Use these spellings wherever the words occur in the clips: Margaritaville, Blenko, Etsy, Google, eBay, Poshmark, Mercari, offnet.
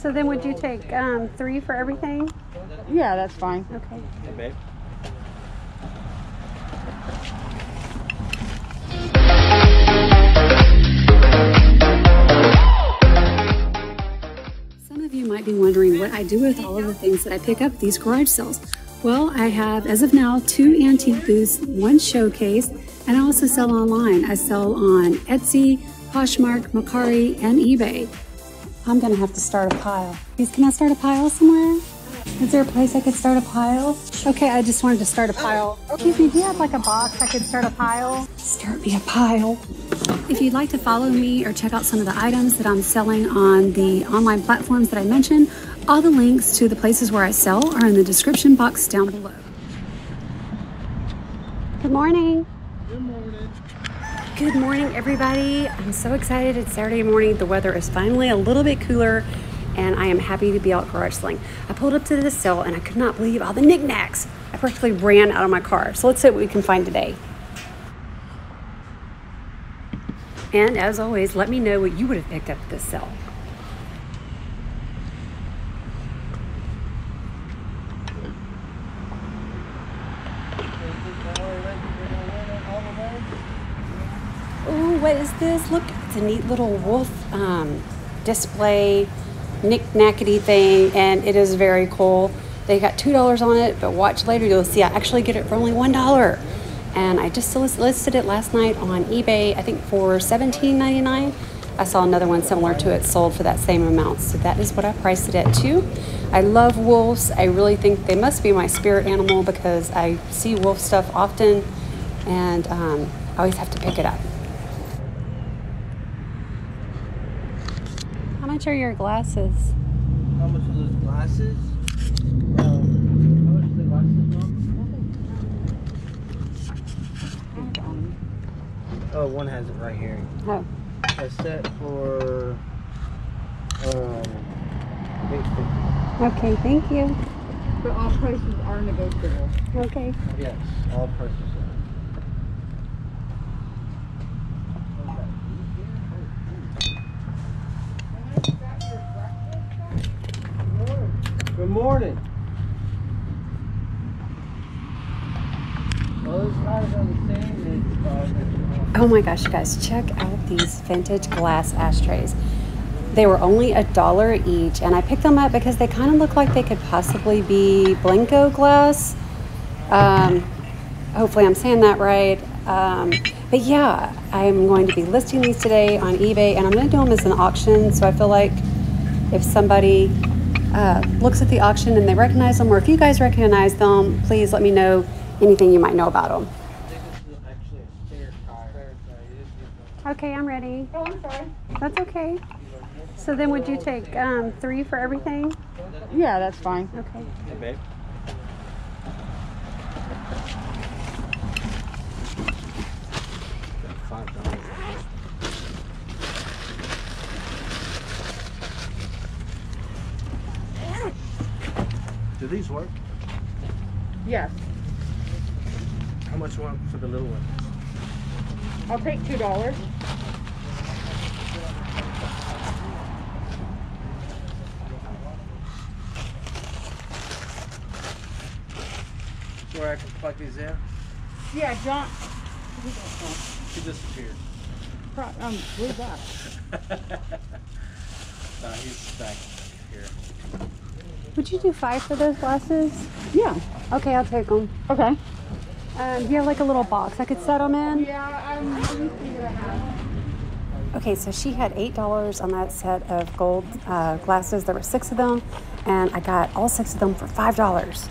So then would you take 3 for everything? Yeah, that's fine. Okay. Hey, babe. Some of you might be wondering what I do with all of the things that I pick up at these garage sales. Well, I have, as of now, 2 antique booths, 1 showcase, and I also sell online. I sell on Etsy, Poshmark, Mercari, and eBay. I'm gonna have to start a pile. Can I start a pile somewhere? Is there a place I could start a pile? Okay, I just wanted to start a pile. Excuse me, do you have like a box I could start a pile? Start me a pile. If you'd like to follow me or check out some of the items that I'm selling on the online platforms that I mentioned, all the links to the places where I sell are in the description box down below. Good morning. Good morning. Good morning, everybody. I'm so excited. It's Saturday morning. The weather is finally a little bit cooler, and I am happy to be out garage selling. I pulled up to this sale, and I could not believe all the knickknacks. I practically ran out of my car. So let's see what we can find today. And as always, let me know what you would have picked up at this sale. What is this? Look, it's a neat little wolf display knick-knackety thing, and it is very cool. They got $2 on it, but watch later, you'll see I actually get it for only $1. And I just listed it last night on eBay, I think for $17.99. I saw another one similar to it sold for that same amount, so that is what I priced it at too. I love wolves. I really think they must be my spirit animal because I see wolf stuff often, and I always have to pick it up. How much are your glasses? How much are those glasses? How much are the glasses on? Oh, one has it right here. Oh. A set for $8.50. Okay, thank you. But all prices are negotiable. Okay. Yes, all prices are. Good morning. Oh my gosh, you guys, check out these vintage glass ashtrays. They were only $1 each, and I picked them up because they kind of look like they could possibly be Blenko glass. Hopefully I'm saying that right. But yeah, I'm going to be listing these today on eBay, and I'm going to do them as an auction, so I feel like if somebody looks at the auction and they recognize them, or if you guys recognize them, please let me know anything you might know about them. Okay, I'm ready. Oh, I'm sorry. That's okay. So then would you take 3 for everything? Yeah, that's fine. Okay. Hey, babe. Do these work? Yes. How much do you want for the little one? I'll take $2. Where I can plug these in? Yeah, John. She disappeared. Where's that? No, he's back here. Would you do 5 for those glasses? Yeah. Okay, I'll take them. Okay. Do you have like a little box I could set them in? Yeah, I'm going to have. Okay, so she had $8 on that set of gold glasses. There were 6 of them, and I got all 6 of them for $5.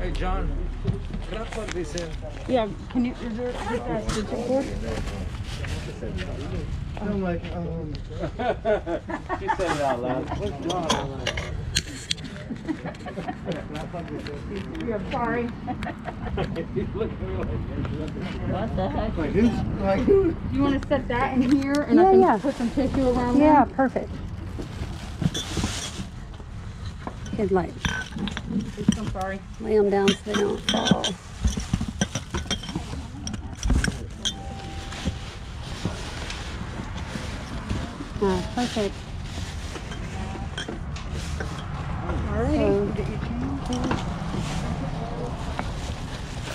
Hey, John, can I plug this in? Yeah, can you, is there a switching board? I'm like, she said it out loud. What's wrong? I'm sorry. What the heck? Like, do you want to set that in here and I can put some tissue around there? Yeah, perfect. Good light. I'm sorry. Lay them down so they don't fall. No, perfect.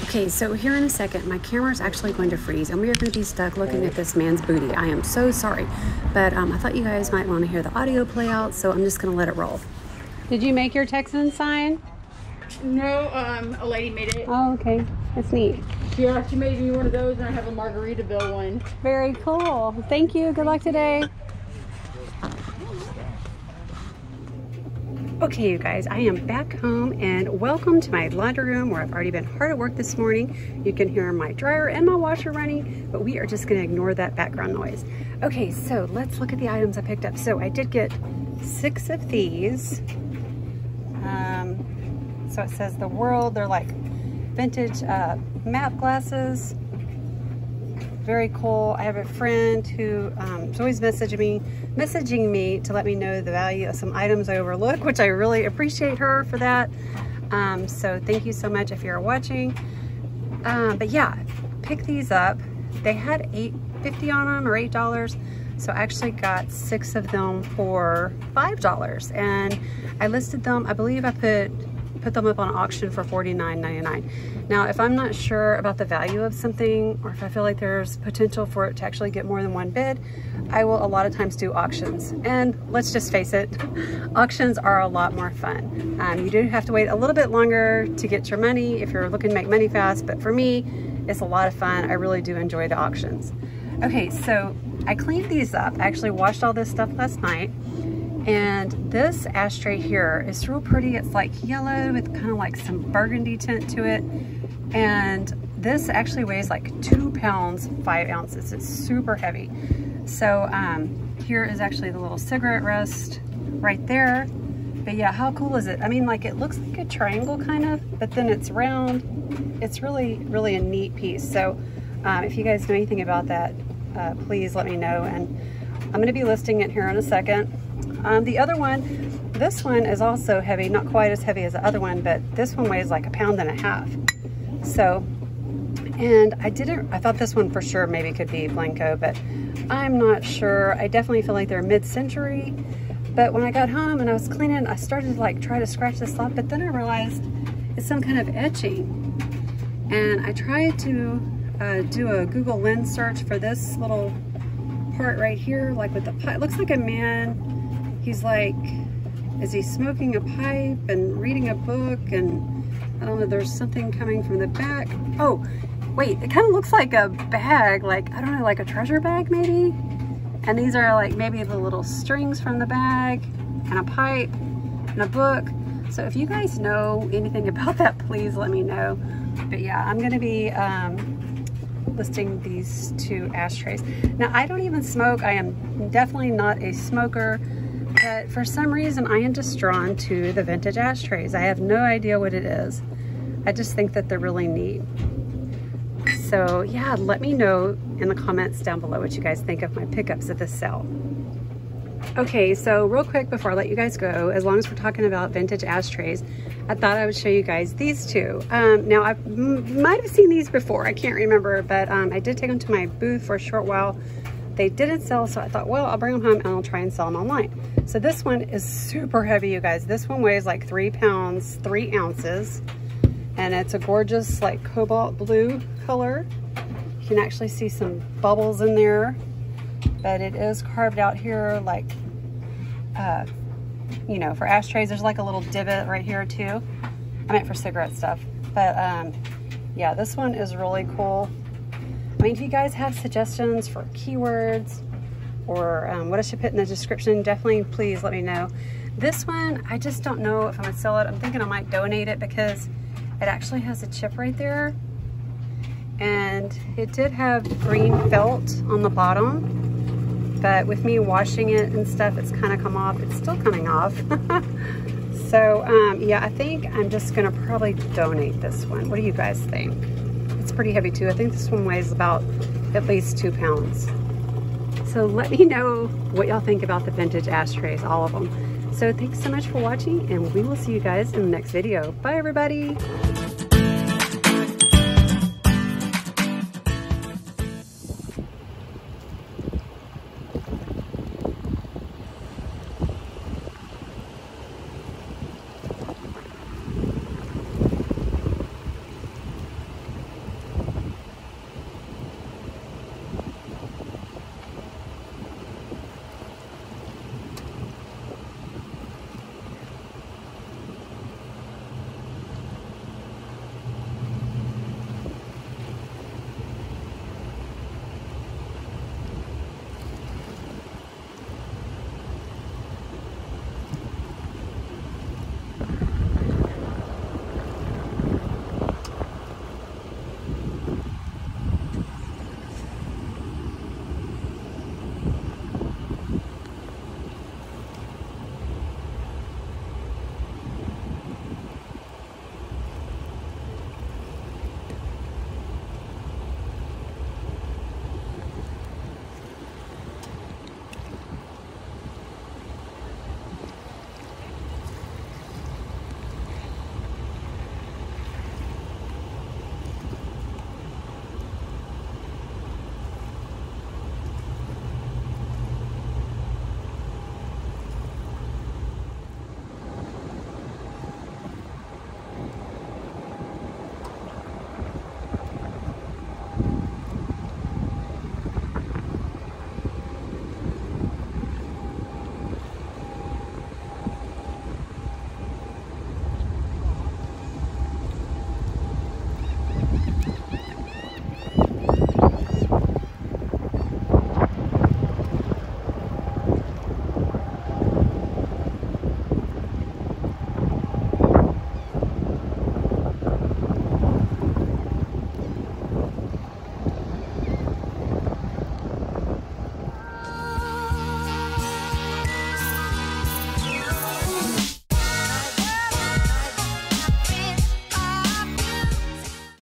Okay, so here in a second, my camera's actually going to freeze and we are going to be stuck looking at this man's booty. I am so sorry, but I thought you guys might want to hear the audio play out, so I'm just going to let it roll. Did you make your Texan sign? No, a lady made it. Oh, okay. That's neat. Yeah, she made me one of those and I have a Margaritaville one. Very cool. Thank you. Good luck today. Okay, you guys, I am back home and welcome to my laundry room where I've already been hard at work this morning. You can hear my dryer and my washer running, but we are just gonna ignore that background noise. Okay, so let's look at the items I picked up. So I did get 6 of these. So it says The World. They're like vintage map glasses. Very cool. I have a friend who is always messaging me to let me know the value of some items I overlook, which I really appreciate her for that. So thank you so much if you're watching. But yeah, pick these up. They had $8.50 on them or $8. So I actually got 6 of them for $5. And I listed them, I believe I put them up on auction for $49.99. Now, if I'm not sure about the value of something, or if I feel like there's potential for it to actually get more than one bid, I will a lot of times do auctions. And let's just face it, auctions are a lot more fun. You do have to wait a little bit longer to get your money if you're looking to make money fast, but for me, it's a lot of fun. I really do enjoy the auctions. Okay, so I cleaned these up. I actually washed all this stuff last night. And this ashtray here is real pretty. It's like yellow with kind of like some burgundy tint to it. And this actually weighs like 2 pounds, 5 ounces. It's super heavy. So here is actually the little cigarette rest right there. But yeah, how cool is it? I mean, like it looks like a triangle kind of, but then it's round. It's really, really a neat piece. So if you guys know anything about that, please let me know. And I'm gonna be listing it here in a second. The other one, this one is also heavy, not quite as heavy as the other one, but this one weighs like 1.5 pounds. So, and I thought this one for sure maybe could be Blenko, but I'm not sure. I definitely feel like they're mid-century, but when I got home and I was cleaning, I started to like try to scratch this off, but then I realized it's some kind of etching. And I tried to do a Google lens search for this little part right here, like with the pipe. It looks like a man. He's like, is he smoking a pipe and reading a book? And I don't know, there's something coming from the back. Oh, wait, it kind of looks like a bag, like, I don't know, like a treasure bag maybe? And these are like maybe the little strings from the bag and a pipe and a book. So if you guys know anything about that, please let me know. But yeah, I'm gonna be listing these 2 ashtrays. Now, I don't even smoke. I am definitely not a smoker. But for some reason, I am just drawn to the vintage ashtrays. I have no idea what it is. I just think that they're really neat. So yeah, let me know in the comments down below what you guys think of my pickups at this sale. Okay, so real quick before I let you guys go, as long as we're talking about vintage ashtrays, I thought I would show you guys these 2. Now, I might have seen these before. I can't remember, but I did take them to my booth for a short while. They didn't sell, so I thought, well, I'll bring them home and I'll try and sell them online. So this one is super heavy, you guys. This one weighs like 3 pounds, 3 ounces. And it's a gorgeous like cobalt blue color. You can actually see some bubbles in there. But it is carved out here like, you know, for ashtrays. There's like a little divot right here too. I meant for cigarette stuff. But yeah, this one is really cool. I mean, if you guys have suggestions for keywords or what I should put in the description, definitely please let me know. This one, I just don't know if I'm gonna sell it. I'm thinking I might donate it because it actually has a chip right there. And it did have green felt on the bottom, but with me washing it and stuff, it's kind of come off. It's still coming off. So yeah, I think I'm just gonna probably donate this one. What do you guys think? It's pretty heavy too. I think this one weighs about at least 2 pounds. So let me know what y'all think about the vintage ashtrays, all of them. So thanks so much for watching and we will see you guys in the next video. Bye everybody.